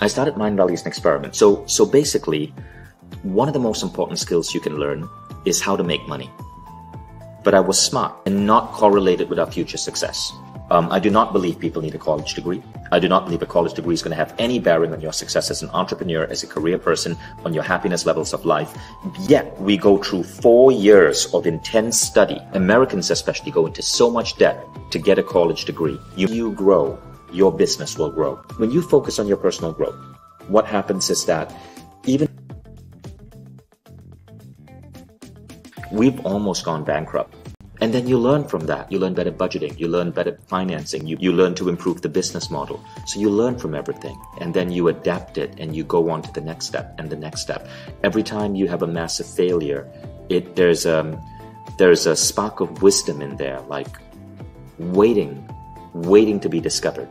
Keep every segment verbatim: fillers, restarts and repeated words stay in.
I started Mind Valley as an experiment. So, so basically, one of the most important skills you can learn is how to make money. But I was smart and not correlated with our future success. Um, I do not believe people need a college degree. I do not believe a college degree is going to have any bearing on your success as an entrepreneur, as a career person, on your happiness levels of life. Yet we go through four years of intense study. Americans especially go into so much debt to get a college degree. You, you grow, your business will grow. When you focus on your personal growth, what happens is that even we've almost gone bankrupt. And then you learn from that. You learn better budgeting, you learn better financing, you, you learn to improve the business model. So you learn from everything, and then you adapt it and you go on to the next step and the next step. Every time you have a massive failure, it there's um there's a spark of wisdom in there, like waiting, waiting to be discovered.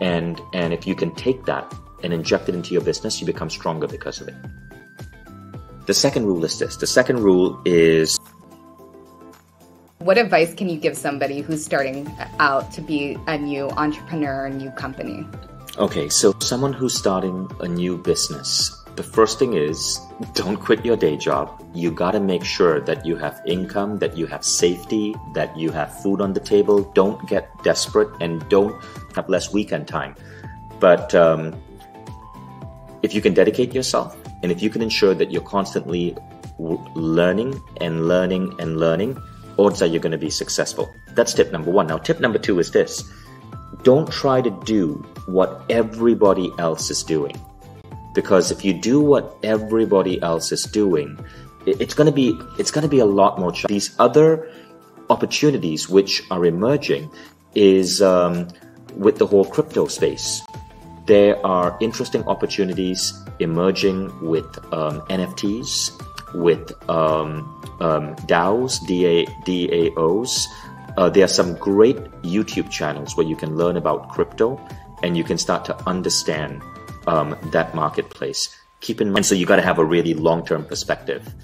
And and if you can take that and inject it into your business, you become stronger because of it. The second rule is this. The second rule is what advice can you give somebody who's starting out to be a new entrepreneur, a new company? Okay, so someone who's starting a new business, the first thing is don't quit your day job. You gotta make sure that you have income, that you have safety, that you have food on the table. Don't get desperate and don't have less weekend time. But um, if you can dedicate yourself and if you can ensure that you're constantly learning and learning and learning, odds are you're going to be successful. That's tip number one. Now, tip number two is this. Don't try to do what everybody else is doing. Because if you do what everybody else is doing, it's going to be, it's going to be a lot more challenging. These other opportunities which are emerging is um, with the whole crypto space. There are interesting opportunities emerging with um, N F Ts, with um, um, DAOs, D A Os. Uh, there are some great YouTube channels where you can learn about crypto and you can start to understand um, that marketplace. Keep in mind, so you got to have a really long-term perspective.